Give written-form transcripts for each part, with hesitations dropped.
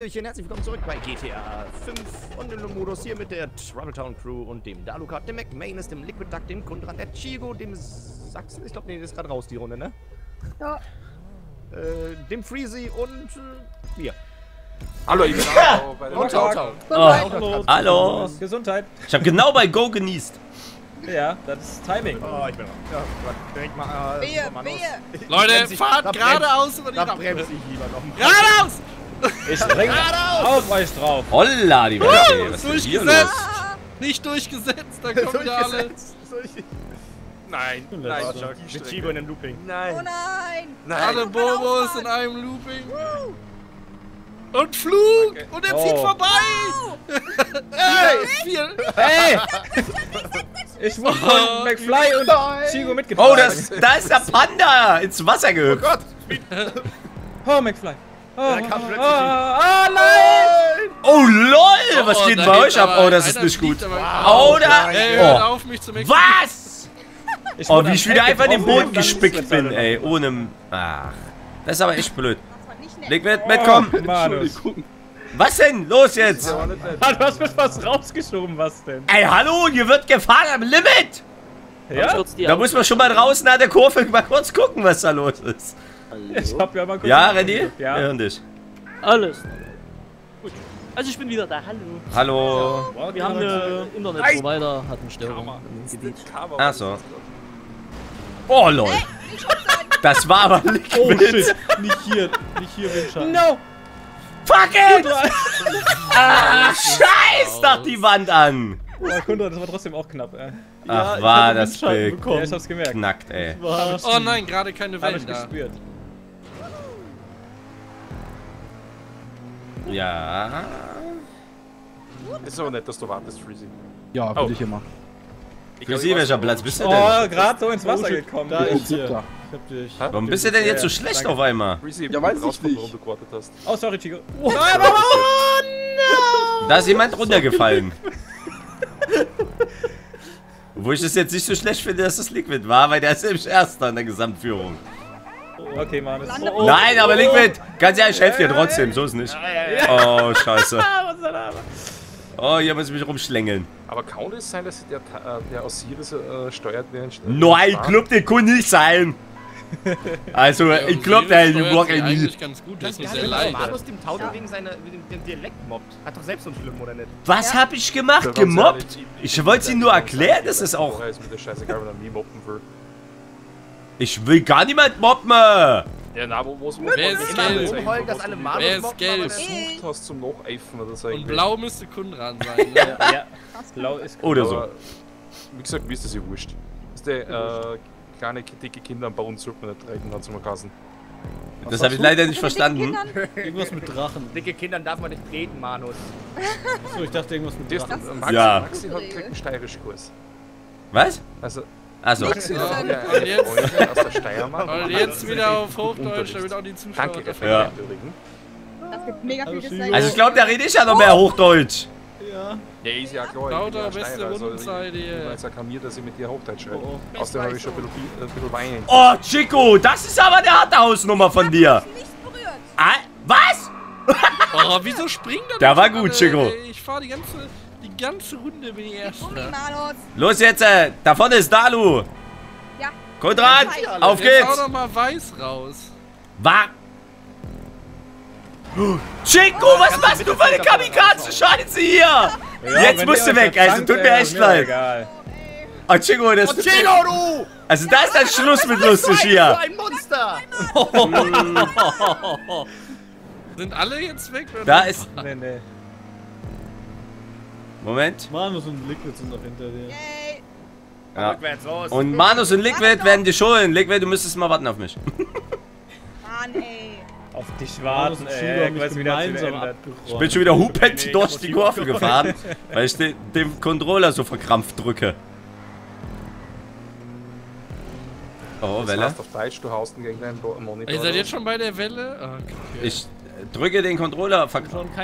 Herzlich willkommen zurück bei GTA 5 und im Modus hier mit der Travel Town Crew und dem Daluka, dem McManus, dem Liquid Duck, dem Kundrad, der Chigo, dem Sachsen, ich glaube, nee, ist gerade raus die Runde, ne? Ja. Dem Freezy und mir. Hallo, ich bin auch bei der Town. Oh. Hallo. Gesundheit. Ich habe genau bei Go genießt. Ja, das ist Timing. Oh, ich bin mal. Ja, mal Leute, fahrt geradeaus über die Rampe. Da bremse ich lieber noch. Geradeaus! Ich springe auf euch drauf. Holla, die Welt. Was ist hier los? Nicht durchgesetzt, da kommen wir alle. Nein. Mit Chigo in einem Looping. Nein. Oh nein. Alle Bobos in einem Looping. Und Flug! Okay. Und er zieht vorbei! Ey! Ich muss von McFly und Chigo mitgenommen. Oh, da ist der Panda ins Wasser gehüpft. Oh Gott! Oh, McFly. Nein! Oh lol! Was geht bei euch ab? Oh, das ist nicht gut. Oder? Ey, hört auf, mich zu McFly. Was? Oh, wie ich wieder einfach in den Boden gespickt bin, ey. Ohne. Ach. Das ist aber echt blöd. Liquid, komm! Was denn? Los jetzt! Du hast mir was rausgeschoben, was denn? Ey, hallo, hier wird gefahren am Limit! Ja? Da muss man schon mal draußen an der Kurve mal kurz gucken, was da los ist. Hallo? Ich hab ja mal kurz... Ja, René? Ja. Wir hören dich. Alles. Gut. Also ich bin wieder da, hallo. Hallo. Wow, wir haben eine Internetprovider, hat eine Störung. Achso. Oh, lol. Das war aber nicht shit. Nicht hier, Windschatten. No! Fuck it! Ah, scheiß doch die Wand an! Ja, Kundrad, das war trotzdem auch knapp, ey. Ach, ja, war das Bild. Ja, ich hab's gemerkt. Knackt, ey. Oh nein, gerade keine Wellen da. Gespürt. Ja. Ist aber nett, dass du wartest, Freezy. Ja, würde ich immer. Freezy, welcher Platz bist du denn? Oh, gerade so ins Wasser gekommen. Da ist hier. Warum bist du denn jetzt so schlecht auf einmal? Ja, weiß ich nicht. Oh, sorry, Chigo. Oh, no! Da ist jemand runtergefallen. Wo ich es jetzt nicht so schlecht finde, dass das Liquid war, weil der ist nämlich Erster in der Gesamtführung. Okay, Mann. Nein, aber Liquid, ganz ehrlich, ich helfe dir trotzdem, so ist nicht. Oh, scheiße. Oh, hier muss ich mich rumschlängeln. Aber kann es sein, dass der Osiris steuert, während... Nein, ich glaube, der kann nicht sein. Also, ich glaube, der blockt ihn nicht. Ganz gut, das ist sehr leicht. Markus dem Tauter wegen dem Dialekt mobbt. Hat doch selbst so einen Schlimm, oder nicht? Was hab ich gemacht? Gemobbt? Ich wollte es ihm nur erklären, dass es auch... Ich will gar niemand mobben. Ja, na, wo ist gelb? Wer ist gelb? Und blau müsste Kundrad sein, ne? Ja, blau ist Kundrad. Oder so. Wie gesagt, mir ist das ja wurscht. Ist der, kleine, dicke Kinder bei uns sollte man nicht reden, hat es mal geheißen. Das habe ich leider nicht verstanden. Irgendwas mit Drachen. Dicke Kindern darf man nicht treten, Manus. So, ich dachte irgendwas mit Drachen. Ja. Maxi hat einen steirischen Kurs. Was? Also... Also. Und jetzt wieder auf Hochdeutsch, damit auch die Zuschauer... Danke, ja. Das gibt mega viel Gesang. Also ich glaube, da rede ich ja noch mehr Hochdeutsch. Ja. Der ist ja klar. Lauter beste Rundenzeit hier. Jetzt kann mir, dass ich mit dir Hochdeutsch rede. Außerdem habe ich schon ein bisschen Wein. Oh, Chigo, das ist aber eine harte Hausnummer von dir. Ich hab mich nicht berührt. Ah, was? Oh, wieso springt er? Der war gut, Chigo. Ich fahre die ganze... Runde bin ich erst. Los jetzt! Da vorne ist Dalu! Ja. Kundrad, auf geht's! Schau doch mal weiß raus. War. Chigo, was machst du für eine Kamikaze-Scheiße hier? Ja, jetzt musst du weg, also tut mir echt leid. Oh, Chigo, das ist. Chigo, du! Also da ist der Schluss mit lustig hier. Ein Monster! Sind alle jetzt weg? Da ist. Nee. Moment. Manus und Liquid sind noch hinter dir. Yay. Ja. Und Manus und Liquid werden die schulden. Liquid, du müsstest mal warten auf mich. Mann, ey. Auf dich warten, ey. Ich bin schon wieder hupend durch die Kurve gefahren, weil ich den Controller so verkrampft drücke. Oh, Welle. Das heißt auf Deutsch, du haust gegen deinen Monitor. Ihr seid jetzt schon bei der Welle? Okay. Ich drücke den Controller verkrampft,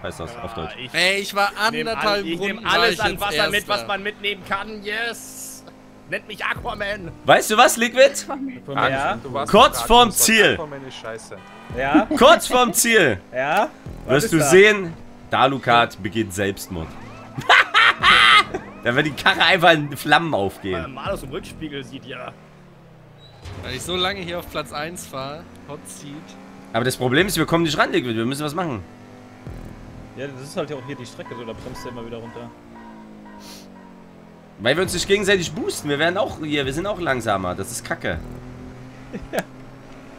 heißt das auf Deutsch. Ey, ich war anderthalb Runden. Ich nehme alles an Wasser mit, was man mitnehmen kann, yes! Nennt mich Aquaman. Weißt du was, Liquid? Ja. Kurz vorm Ziel. Aquaman ist scheiße. Ja. Kurz vorm Ziel. Ja. Wirst du sehen, Daluka begeht Selbstmord. Dann wird die Karre einfach in Flammen aufgehen. Wenn man mal aus dem Rückspiegel sieht, ja. Weil ich so lange hier auf Platz 1 fahre, hot seat. Aber das Problem ist, wir kommen nicht ran, Liquid. Wir müssen was machen. Ja, das ist halt ja auch hier die Strecke, so, da bremst du immer wieder runter. Weil wir uns nicht gegenseitig boosten, wir werden auch hier, wir sind auch langsamer, das ist Kacke. Ja.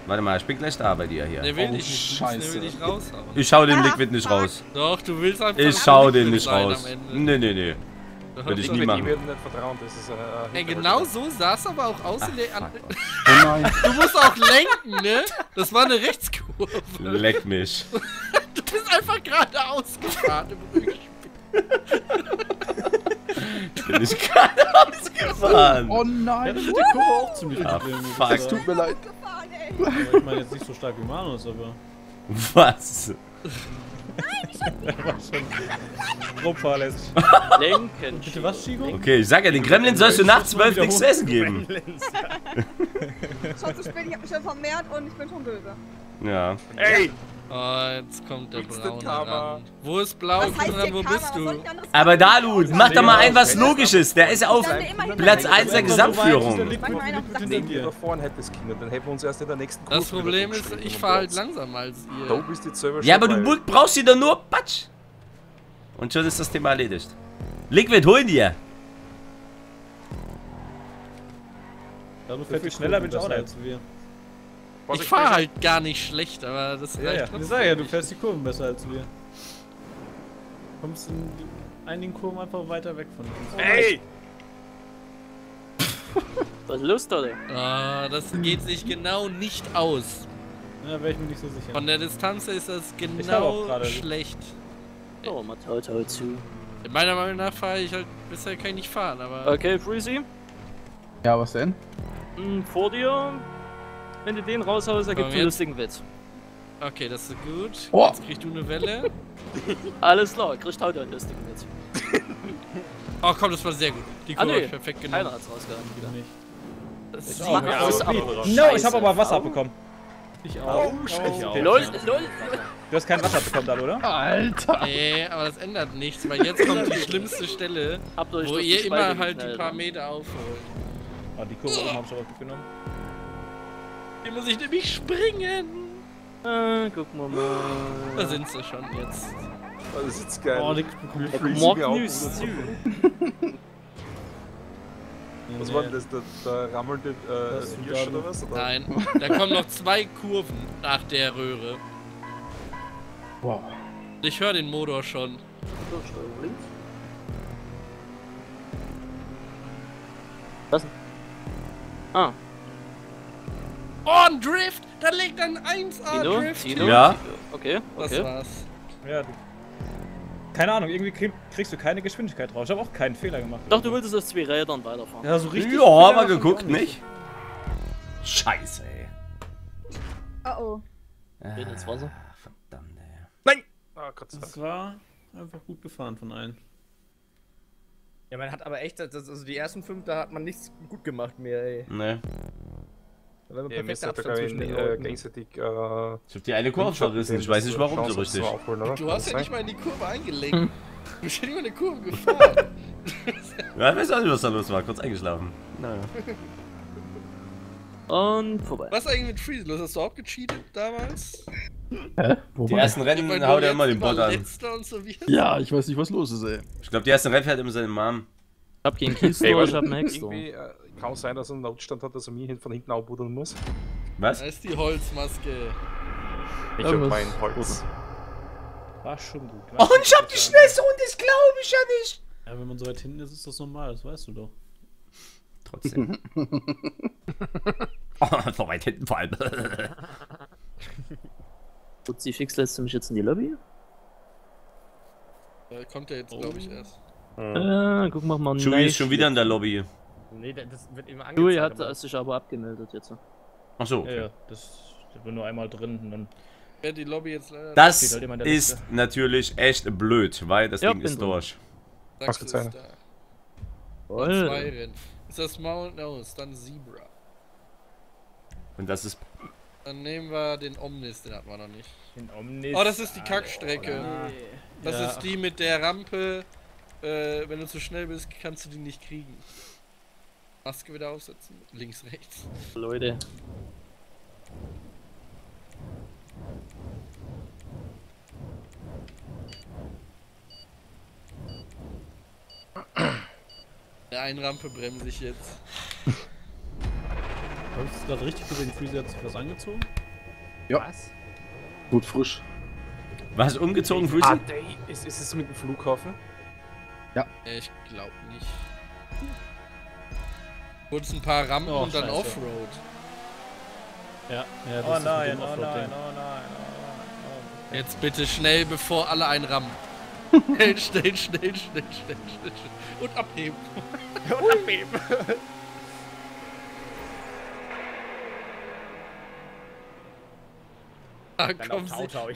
Warte mal, ich bin gleich da bei dir hier. Der will nicht, Scheiße. Der will nicht raus, ich schau den Liquid nicht raus. Doch, du willst einfach. Ich schau den nicht raus. Nee. Würde ich nie machen. Ey, genau so sah es aber auch aus. Du musst auch lenken, ne? Das war eine Rechtskurve. Leck mich. Du bist einfach geradeaus gefahren im Rückspiel. Bin ich geradeaus gefahren. Oh nein. Das ist die Kurve auch ziemlich gefahren. Es tut mir leid. Ich meine jetzt nicht so stark wie Manus, aber... Was? Lenken. Bitte was, Chigo? Okay, ich sag ja, den Gremlin sollst du nach 12 nichts zu essen geben. Schon zu spät, ich hab mich schon vermehrt und ich bin schon böse. Ja. Ey! Oh, jetzt kommt der Braune ran. Wo ist Blau? Kundrad, wo bist du? Aber Dalu, mach doch mal ein was Logisches. Der ist auf Platz 1 der Gesamtführung. Wenn du da vorne hättest, Kinder, dann hätten wir uns erst in der nächsten Kurve. Das Problem ist, ich fahre halt langsamer als ihr. Ja, aber du brauchst sie doch nur Patsch. Und schon ist das Thema erledigt. Liquid, holen dir. Dalu fährt viel schneller, bin ich auch als wir. Ich fahre halt gar nicht schlecht, aber das reicht trotzdem. Ich sag ja, du fährst die Kurven besser als wir. Kommst in einigen Kurven einfach weiter weg von uns. Ey! Was ist los, Dolly? Ah, das geht sich genau nicht aus. Ja, wäre ich mir nicht so sicher. Von der Distanz ist das genau schlecht. Oh, mal toll zu. In meiner Meinung nach fahre ich halt, bisher kann ich nicht fahren, aber... Okay, Freezy. Ja, was denn? Vor dir... Wenn du den raushaust, ergibt es einen lustigen Witz. Okay, das ist gut. Oh. Jetzt kriegst du eine Welle. Alles klar, kriegst du heute einen lustigen Witz. Oh komm, das war sehr gut. Die Kurve ist perfekt genommen. Keiner hat's rausgehauen, wieder nicht. Das ist no, ich hab aber Wasser abbekommen. Ich auch. Oh, lol. Du hast kein Wasser bekommen dann, oder? Alter! Nee, aber das ändert nichts, weil jetzt kommt die schlimmste Stelle, wo ihr immer halt die paar Meter aufholt. Ah, die Kurve haben schon aufgenommen. Hier muss ich nämlich springen! Guck mal. Da sind sie schon jetzt. Oh, das ist jetzt geil. Oh, die Freeze. Was war denn das? Da rammelte Hirsch oder was? Oder? Nein, da kommen noch zwei Kurven nach der Röhre. Wow. Ich höre den Motor schon. Was? Ah. Oh, ein Drift! Da liegt ein 1A-Drift! Ja. Okay. Das war's. Ja, keine Ahnung, irgendwie kriegst du keine Geschwindigkeit raus. Ich habe auch keinen Fehler gemacht. Doch, du willst auf zwei Rädern weiterfahren. Ja, so richtig. Ja, aber geguckt, nicht? Scheiße, ey. Oh. Geht ins Wasser. Verdammt, ey. Nein! Oh, Gott sei Dank. Das war einfach gut gefahren von allen. Ja, man hat aber echt, also die ersten 5, da hat man nichts gut gemacht mehr, ey. Nee. Wenn man perfekt Abstand zwischen den Leuten. Ich hab die eine Kurve verrissen, ich weiß nicht warum so richtig. Du hast ja nicht mal in die Kurve eingelenkt. Du bist ja nicht mal in die Kurve gefahren. Ja, ich weiß auch nicht, was da los war, kurz eingeschlafen. Naja. Und vorbei. Was ist eigentlich mit Freezy los? Hast du auch gecheatet damals? Hä? Die ersten Rennen haut er immer den Bot an. Ja, ich weiß nicht, was los ist, ey. Ich glaube, die ersten Rennen fährt immer seine Mom. Ich hab gegen Keystore, ich hab einen Hexstore. Kann sein, dass er einen Notstand hat, dass er mir von hinten aufbuddeln muss. Was? Da ist die Holzmaske. Ich hab mein Holz. War schon gut. Oh, und ich hab die schnellste Runde, das glaube ich ja nicht! Ja, wenn man so weit hinten ist, ist das normal, das weißt du doch. Trotzdem. Oh, so weit hinten vor allem. Putzi, fix, lässt du mich jetzt in die Lobby? Da kommt er jetzt, glaube ich, erst. Guck mal, man. Chewie ist schon wieder in der Lobby. Nee, das wird immer angezeigt. Chewie hat sich aber abgemeldet jetzt. Ach so. Okay. Ja, das wird nur einmal drin und dann. Die Lobby jetzt leider. Das halt ist Liste. Natürlich echt blöd, weil das Ding ist durch. Ausgezeichnet. 2 Rennen. Ist das Mount? No, ist dann Zebra. Und das ist... Dann nehmen wir den Omnis, den hatten wir noch nicht. Den Omnis? Oh, das ist die Kackstrecke. Nee. Das ist die mit der Rampe. Wenn du zu schnell bist, kannst du die nicht kriegen. Maske wieder aufsetzen. Links, rechts. Leute. Der einen Rampe bremse ich jetzt. Hast du das richtig gesehen? Freezy hat sich was angezogen? Ja. Was? Gut frisch. Was? Umgezogen, Freezy? Ah, ist es mit dem Flughafen? Ja. Ich glaube nicht. Kurz ein paar Rampen und dann Offroad. Ja, ja, das ist nein, oh nein, oh nein, oh nein. Jetzt bitte schnell, bevor alle einrammen. Schnell, schnell, schnell, schnell, schnell, schnell. Und abheben. Und abheben. Ah, komm,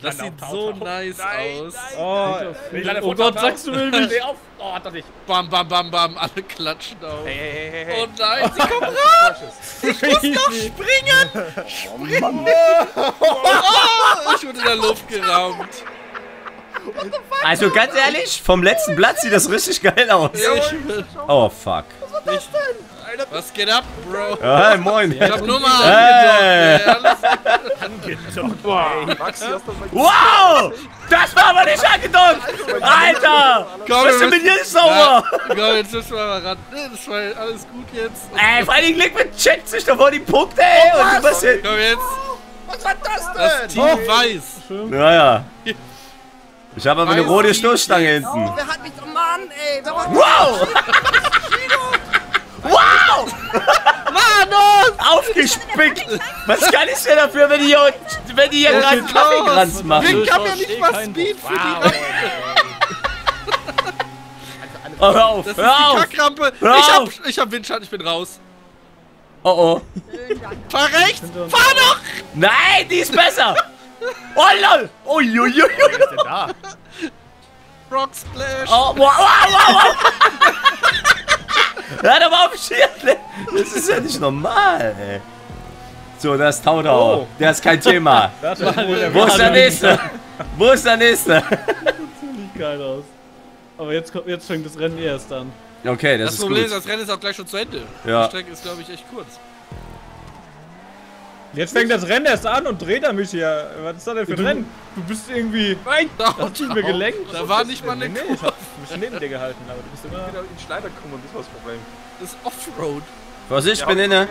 das sieht so nice aus. Nein, nein, oh Gott, sagst du mir nicht. Oh, hat er nicht. Bam, bam, bam, bam, alle klatschen auf. Hey. Oh nein, sie kommen raus. Ich muss doch springen. Springen. Oh, ich wurde in der Luft geraumt. Also ganz ehrlich, vom letzten Platz sieht das richtig geil aus. Oh, fuck. Was war das denn? Was geht ab, Bro? Hey, moin. Ich hab nur mal angedockt. Wow! Das war aber nicht angedockt! Alter! Bist du mit dir sauber? Komm, jetzt müssen wir mal ran. Das war alles gut jetzt. Ey, vor allem Liquid checkt sich doch vor die Punkte, ey. Und was jetzt? Komm jetzt. Was war das denn? Das Team weiß. Naja. Ich habe aber eine rote Stoßstange hinten. Wer hat mich... Oh Mann, ey! Wow! Wow! Mann, aufgespickt! Was kann ich denn dafür, wenn die hier, gerade einen Kaffeekranz machen? Ich kann ja nicht mal Speed für die... Oh, hör auf! Das ist die Kackrampe! Ich hab Windschatten, ich bin raus. Oh oh. Fahr rechts! Fahr doch! Nein, die ist besser! Oh lol! Oh jo jo jo! Was ist denn da? Rock Splash! Oh, wow, wow, wow! Hör doch mal auf, Schild! Das ist ja nicht normal, ey! So, da ist Taudau. Oh. Der ist kein Thema. Wo ist der nächste? Wo ist der nächste? Das sieht nicht geil aus. Aber jetzt fängt das Rennen erst an. Okay, das ist gut. Das Problem ist, das Rennen ist auch gleich schon zu Ende. Ja. Die Strecke ist, glaube ich, echt kurz. Jetzt fängt das Rennen erst an und dreht er mich hier. Was ist das denn für ein Rennen? Du bist irgendwie... Nein! Da hast du mir gelenkt. Da war nicht mal eine Kurve. Ich hab mich neben dir gehalten, aber du bist immer wieder in den Schneider gekommen und das war das Problem. Das ist Offroad. Vorsicht, ich bin inne.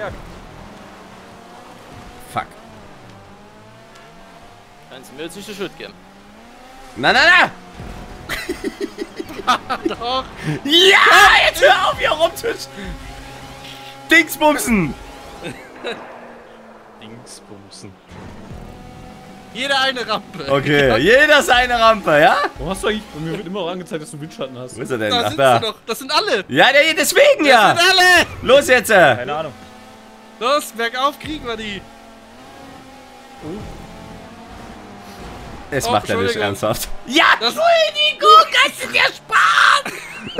Fuck. Kannst du mir jetzt nicht den Schritt geben? Na, na, na! Doch! Ja! Jetzt hör auf, hier rumtisch! Dingsbumsen! Bumsen. Jeder eine Rampe. Okay, jeder seine Rampe, ja? Wo hast du eigentlich? Und mir wird immer auch angezeigt, dass du Windschatten hast. Wo ist er denn? Da sind sie doch. Das sind alle. Ja, deswegen ja. Das sind alle. Los jetzt. Keine Ahnung. Los, bergauf kriegen wir die. Es macht er nicht ernsthaft. Ja, Entschuldigung, kannst du dir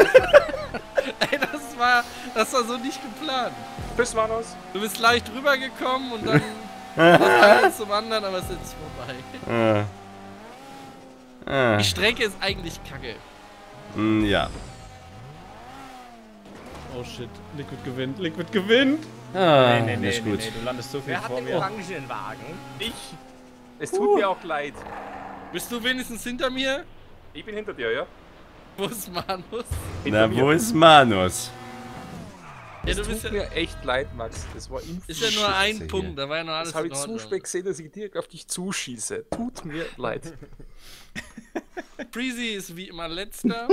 sparen? Ey, das war so nicht geplant. Bis Manus. Du bist leicht rübergekommen und dann eins zum anderen, aber es ist jetzt vorbei. Die Strecke ist eigentlich kacke. Ja. Oh shit, Liquid gewinnt, Liquid gewinnt! Ah, nee, nee, nee, du landest so viel vor mir. Wer hat den orangenen Wagen? Ich! Es tut mir auch leid. Bist du wenigstens hinter mir? Ich bin hinter dir, ja. Wo ist Manus? Na, wo ist Manus? Ja, es tut mir echt leid, Max. Das war ist ja nur ein Punkt, da war ja noch alles in Ordnung. Das habe ich zu spät gesehen, dass ich direkt auf dich zuschieße. Tut mir leid. Freezy ist wie immer letzter.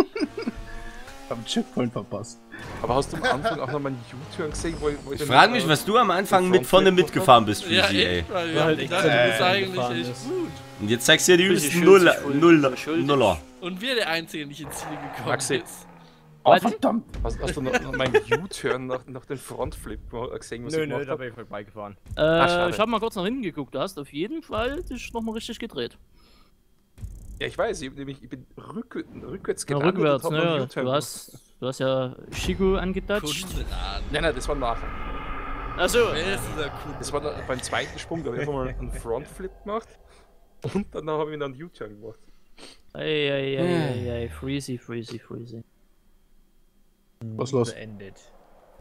Am Checkpoint verpasst. Aber hast du am Anfang auch nochmal einen U-Turn gesehen? Wo ich frag mich, was du am Anfang mit vorne mitgefahren bist, Freezy, ey. Ja, ich dachte, du bist eigentlich echt gut. Und jetzt zeigst du dir die übelsten Nuller. Und wir der Einzige, der nicht ins Ziel gekommen ist. Oh, verdammt! Hast du noch meinen U-Turn nach dem Frontflip gesehen, was ich gemacht habe? Nö, da bin ich vorbeigefahren. Ich hab mal kurz nach hinten geguckt. Du hast auf jeden Fall dich nochmal richtig gedreht. Ja, ich weiß. Ich bin rückwärts gelandet und hab noch einen U-Turn. Du hast Du hast ja Chigo angetatscht. Nein, das war nachher. Achso. Das war beim zweiten Sprung, da habe ich einfach mal einen Frontflip gemacht. Und danach habe ich dann einen U-Turn gemacht. Eieieiei, Freezy. Was los?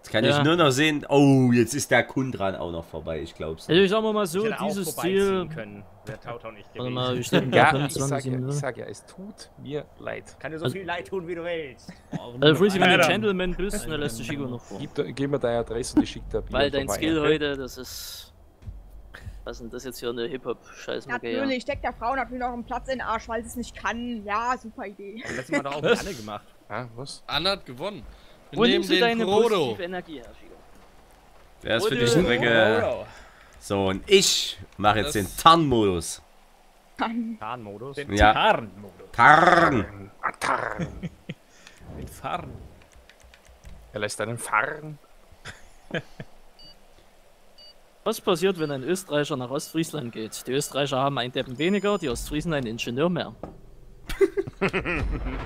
Jetzt kann ich nur noch sehen, oh, jetzt ist der Kundrad auch noch vorbei, ich glaub's. Also ich sag mal so, dieses Ziel... können. Der Tauta nicht gewesen. Mal, ich sag ja, es tut mir leid. Kann dir so viel leid tun, wie du willst. Oh, also Freezy, wenn du Gentleman bist, dann lässt du Chigo noch vor. Gib mir deine Adresse und ich schick dir. Weil dein Skill heute, das ist... Was ist denn das jetzt hier, eine Hip-Hop-Scheißmacke? Natürlich, steckt der Frau natürlich noch einen Platz in den Arsch, weil sie es nicht kann. Ja, super Idee. Das letzte Mal doch auch Anne gemacht. Ah, was? Anne hat gewonnen. Wo nimmst du deine positive Energie her, Chigo? Wer ist für die Strecke? So, und ich mache jetzt den Tarnmodus. Tarnmodus? Ja. Tarnmodus. Tarn. Den Farn. Er lässt einen Farn. Was passiert, wenn ein Österreicher nach Ostfriesland geht? Die Österreicher haben einen Deppen weniger, die Ostfriesen einen Ingenieur mehr.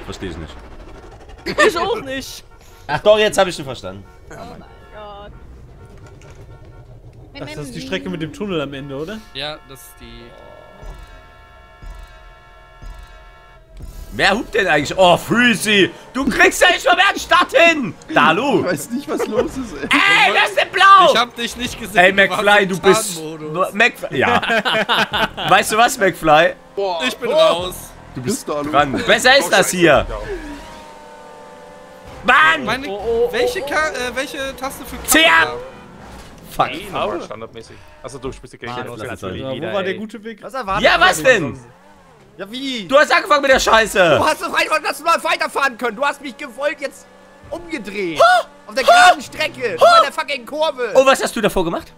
Verstehe ich nicht. Ich auch nicht! Ach doch, jetzt habe ich ihn verstanden. Oh mein Gott. Ach, das ist die Strecke mit dem Tunnel am Ende, oder? Ja, das ist die... Wer hupt denn eigentlich? Oh, Freezy! Du kriegst ja nicht mal mehr einen Start hin! Dalu! Ich weiß nicht, was los ist, ey. Ey, das ist blau! Ich hab dich nicht gesehen. Ey, McFly, du bist... McFly, ja. Weißt du was, McFly? Boah, ich bin raus. Du bist dran. Besser ist das hier. Mann! Meine, welche Taste für Kamera? Fuck. Hey, standardmäßig. Also du spielst die Gegner aus. Wo war der gute Weg? Was erwartet? Ja, was denn? Ja, wie? Du hast angefangen mit der Scheiße! Du hast doch einfach das mal weiterfahren können. Du hast mich gewollt jetzt umgedreht. Auf der geraden Strecke. Auf der fucking Kurve. Oh, was hast du davor gemacht?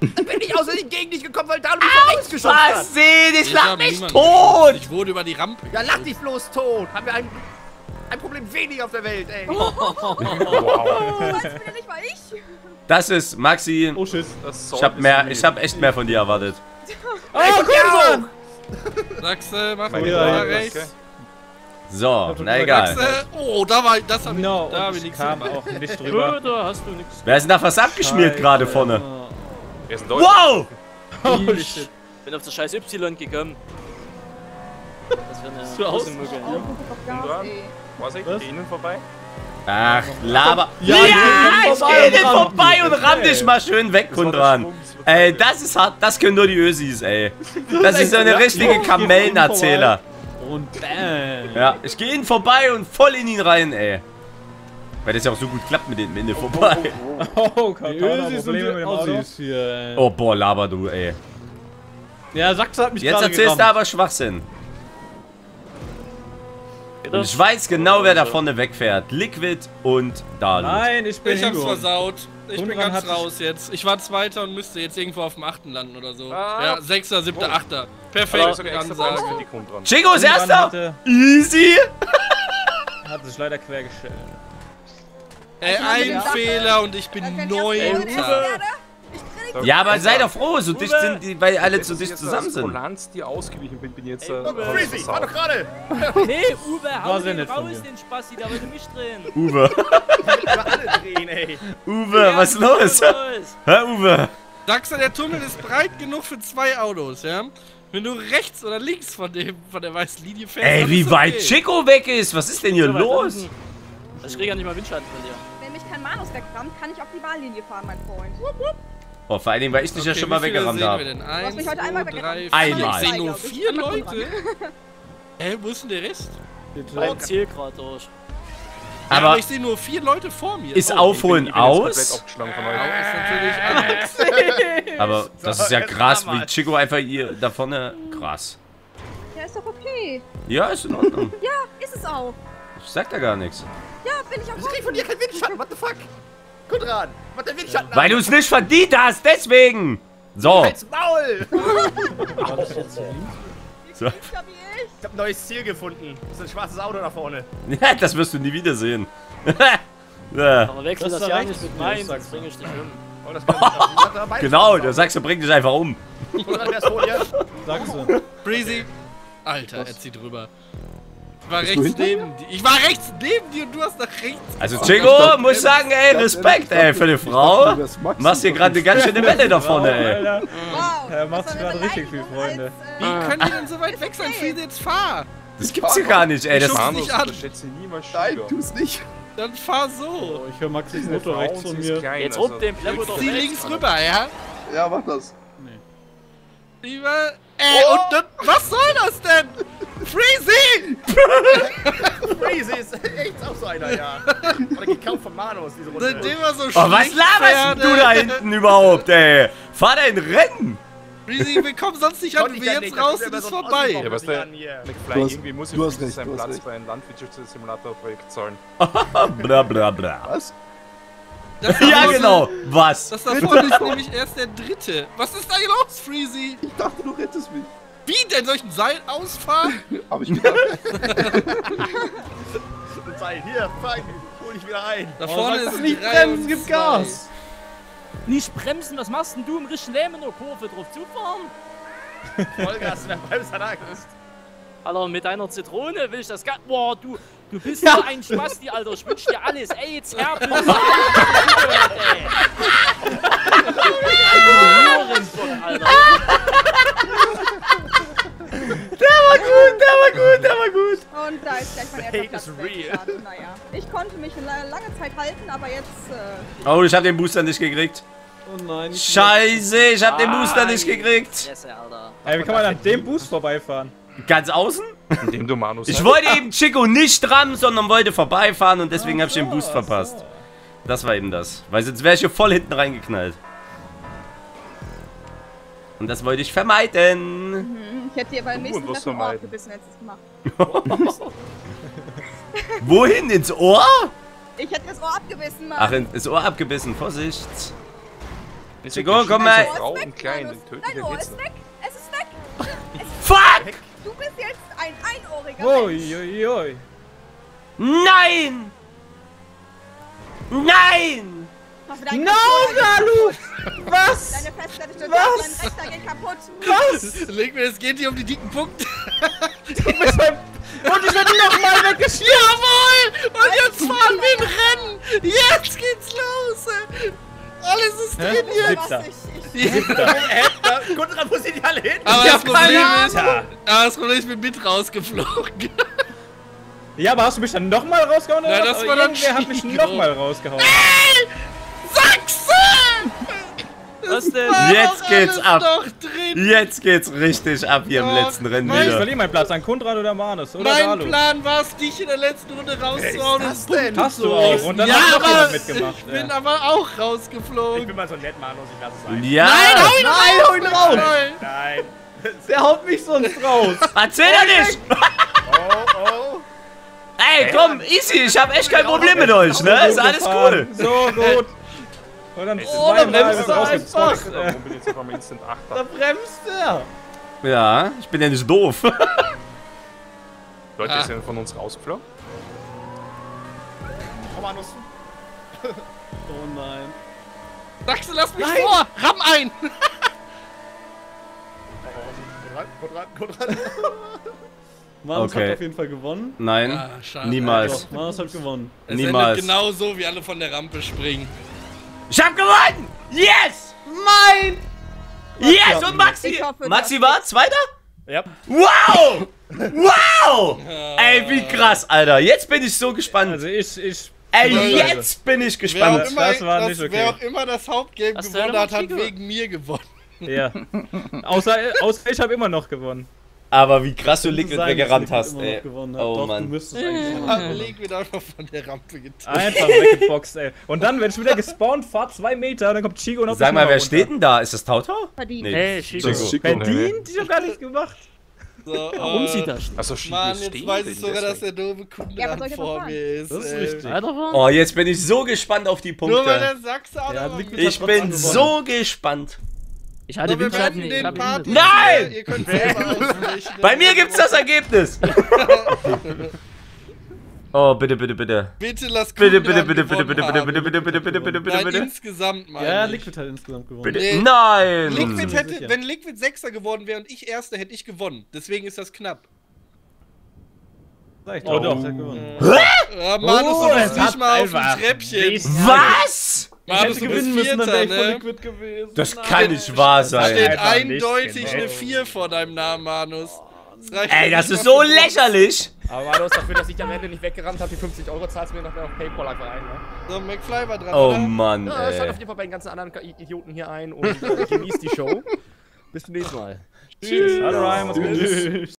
Dann bin ich außerdem gegen dich gekommen, weil Dalu mich rausgeschossen hat. Was? Ich lach mich tot! Ich wurde über die Rampe. Ja, lach dich bloß tot. Haben wir einen... Ein Problem weniger auf der Welt, ey. Oh, wow. Das bin ja nicht mal ich. Das ist Maxi. Oh, shit. Ich hab echt mehr von dir erwartet. Oh, cool. Sachse, mach mal wieder rechts. So, na egal. Sachse. Oh, da war ich. Das hab ich. No, da bin ich kam auch nicht drüber. Da hast du nichts. Wer ist denn da fast abgeschmiert gerade vorne? Wer ist denn wow! Oh, shit. Bin auf das scheiß Y gekommen. Das wäre eine Außenmögel. Was ich? Geh ihnen vorbei? Ach, Laber. Ja, ich geh ihnen vorbei und ramm dich mal schön weg, Kundrad. Ey, das ist hart. Das können nur die Ösis, ey. Das ist so eine richtige Kamellenerzähler. Und bam. Ja, ich geh ihnen vorbei und voll in ihn rein, ey. Weil das ja auch so gut klappt mit dem Ende vorbei. Oh, die Ösis sind die Aussies hier, ey. Oh, boah, Laber, du, ey. Ja, Sachs hat mich gerade gerammt. Jetzt erzählst du aber Schwachsinn. Und ich weiß genau, wer da vorne wegfährt. Liquid und Dalu. Nein, ich hab's versaut. Ich bin ganz raus jetzt. Ich war Zweiter und müsste jetzt irgendwo auf dem 8. landen oder so. Ja, 6er, 7er, 8er. Perfekt. Chigo ist Erster! Easy! Hat sich leider quergestellt. Ey, ein Fehler und ich bin 9er. Ja, aber sei doch froh, so dicht sind die, weil alle zu dicht zusammen sind. Ich dir ausgewichen bin jetzt. Freezy, war doch gerade! Nee, Uwe, hau den raus, den Spassi, da wollte mich drehen. Uwe. Uwe, was ist los? Hä, Uwe? Sachsen, der Tunnel ist breit genug für 2 Autos, ja? Wenn du rechts oder links von der weißen Linie fährst. Ey, wie weit Chigo weg ist, was ist denn hier los? Ich krieg ja nicht mal Windschatten von dir. Wenn mich kein Manus wegrammt, kann ich auf die Bahnlinie fahren, mein Freund. Oh, vor allen Dingen, weil ich dich ja schon mal weggerammt habe. Du hast mich heute einmal weggerammt. Einmal. Ich sehe nur 4 Leute. Hä, wo ist denn der Rest? Oh, zähl gerade durch. Aber ich sehe nur 4 Leute vor mir. Ist Aufholen aus? Aber das ist ja krass, wie Chigo einfach hier da vorne. Krass. Ja, ist doch okay. Ja, ist in Ordnung. Ja, ist es auch. Ich sag da gar nichts. Ja, bin ich auch. Ich krieg von dir keinen Windschatten, what the fuck? Kundrad, was der Windschatten hat. Weil du es nicht verdient hast, deswegen! So. Halt's Maul! So. Ich hab ein neues Ziel gefunden. Das ist ein schwarzes Auto da vorne. Ja, das wirst du nie wiedersehen. Ja. Aber wechsel das ja nicht mit meinem, sonst bring ich dich um. Oh, das genau, der Sachse bringt dich einfach um. Kundrad, wer ist vor dir? Sachse. Breezy. Alter, er zieht rüber. Ich war rechts neben dir und du hast nach rechts. Also Chigo, muss ich sagen, ey, Respekt, ey, für die Frau. Machst hier gerade eine ganz schöne Welle da vorne, ey. Wow, er macht gerade richtig viel, Freunde. Wie können die denn so weit weg sein, Freezy, jetzt fahr? Das gibt's hier gar nicht, ey. Das ist nicht an. Nein, tu's nicht. Dann fahr so. Ich höre Maxis Motor rechts von mir. Jetzt rup den Plebbo doch links rüber, ja? Ja, mach das. Nee. Lieber... und dann... Was soll das denn? Freezy! Freezy ist echt auch so einer, ja. Oder gekauft von Manus, diese Runde. So was laberst du da hinten überhaupt, ey? Fahr dein Rennen! Freezy, wir kommen sonst nicht an, wir jetzt raus und ist vorbei. Ja, was der McFly, irgendwie muss ich auf seinem Platz bei einem Landwirtschaftssimulator-Projekt zahlen. Bla bla bla. Was? Ja, genau. Was? Das davon ist nämlich erst der dritte. Was ist da los, Freezy? Ich dachte, du rettest mich. Wie denn? Soll ich ein Seil ausfahren? Hab ich gedacht. Ein Seil, hier, fang, hol dich wieder ein. Da vorne ist nicht bremsen, gib Gas. Nicht bremsen, was machst denn du im richtigen Leben in der Kurve? Drauf zufahren? Vollgas, in der Bremse hat Angst. Alter, mit einer Zitrone will ich das gar... Boah, du bist ja ein Spasti, Alter. Ich wünsch dir alles. Ey, jetzt herb. Der war gut. Und da ist gleich mein erster Platz weg. Naja. Ich konnte mich lange Zeit halten, aber jetzt... Oh, ich hab den Booster nicht gekriegt. Oh nein. Scheiße, ich hab den Booster nicht gekriegt. Yes, Alter. Ey, wie kann man an dem Boost vorbeifahren? Ganz außen? Indem du Manus hast. Ich wollte eben Chigo nicht rammen, sondern wollte vorbeifahren und deswegen habe ich den Boost verpasst. So. Das war eben das. Weil sonst wäre ich hier voll hinten reingeknallt. Und das wollte ich vermeiden. Mhm. Ich hätte dir beim nächsten Mal ein Ohr gebissen, hättest du es gemacht. Wohin? Ins Ohr? Ich hätte das Ohr abgebissen, Mann. Ach, ins Ohr abgebissen. Vorsicht. Chigo, komm mal. Dein Ohr ist weg. Es ist weg. Fuck! Du bist jetzt ein einohriger Mensch. Nein! Nein! No, Dalu! Was? Deine Festplatte geht kaputt. Was? Leg mir, es geht hier um die dicken Punkte. Und ich werde nochmal weggeschlagen. Jawohl! Und jetzt fahren wir ein Rennen. Jetzt geht's los. Alles ist drin hier. Kundrad, wo sind die alle hin? Aber das Problem ist, ich bin mit rausgeflogen. Ja, aber hast du mich dann nochmal rausgehauen? Nein, das war dann Chigo. Hat mich nochmal rausgehauen. Ey! Sachsen! Was denn? Jetzt geht's ab. Jetzt geht's richtig ab hier im letzten Rennen wieder. Ich verliere meinen Platz an Kundrad oder Manus oder Dalu. Mein Plan war es, dich in der letzten Runde rauszuhauen. Was denn? Hast du auch. Und dann hast du noch jemand mitgemacht. Ich bin aber auch rausgeflogen. Ich bin mal so nett, Manus. Ich lasse es ein. Ja. Nein, hau ihn raus! Nein. Der haut mich sonst raus. Erzähl er nicht! Oh, oh. Ey, komm, easy. Ich hab echt kein Problem mit euch, ne? Ist alles cool. So gut. Und dann da bremst er einfach! Da bremst er! Ja, ich bin ja nicht doof. Leute, ist ja von uns rausgeflogen? Oh Manus! Oh nein! Sachsen, lass mich vor! Ramm ein! Quadrat! Manus hat auf jeden Fall gewonnen. Nein, niemals. Manus hat gewonnen. Niemals. Genau so, wie alle von der Rampe springen. Ich hab gewonnen! Yes! Mein! Yes! Und Maxi! Hoffe, Maxi war Zweiter? Ja. Wow! Wow! Ey, wie krass, Alter. Jetzt bin ich so gespannt. Also ey, jetzt bin ich gespannt. Das war nicht okay. Wer auch immer das Hauptgame gewonnen hat, hat wegen mir gewonnen. Ja. Außer ich habe immer noch gewonnen. Aber wie krass du Liquid weggerannt hast, ey. Oh Mann. Liquid einfach von der Rampe getan. Einfach weggeboxt, ey. Und dann, wenn ich wieder gespawnt fahr, 2 Meter, dann kommt Chigo und auf. Sag mal, wer steht denn da? Ist das Tautau? Verdient. Nee, Chigo. Verdient? Ich hab gar nichts gemacht. Warum sieht das nicht? Achso, Chigo steht. Jetzt weiß ich sogar, dass der doofe Kundrad vor mir ist. Das ist richtig. Oh, jetzt bin ich so gespannt auf die Punkte. Nur weil der Sachse auch noch gewonnen hat. Ich bin so gespannt. Ich hatte den Part. Nein! Ihr könnt bei mir gibt's das Ergebnis! Oh, bitte, bitte, bitte. Bitte lass Kundrad bitte. Insgesamt, Mann. Ja, Liquid hat insgesamt gewonnen. Bitte. Nee. Nein! Liquid hätte, wenn Liquid Sechster geworden wäre und ich Erster, hätte ich gewonnen. Deswegen ist das knapp. Oh doch, der gewonnen. Manus, du bist nicht mal auf dem Treppchen. Was? Manus, du bist Vierter, ne? Das kann nicht wahr sein. Da steht eindeutig eine 4 vor deinem Namen, Manus. Ey, das ist so lächerlich! Aber Manus, dafür, dass ich am Ende nicht weggerannt habe, die 50 € zahlst du mir nachher auf Paypal einfach ein, ne? So, McFly war dran. Oh Mann, ey. Ich schalte auf jeden Fall bei den ganzen anderen Idioten hier ein und genießt die Show. Bis zum nächsten Mal. Tschüss. Hallo, Ryan, was geht?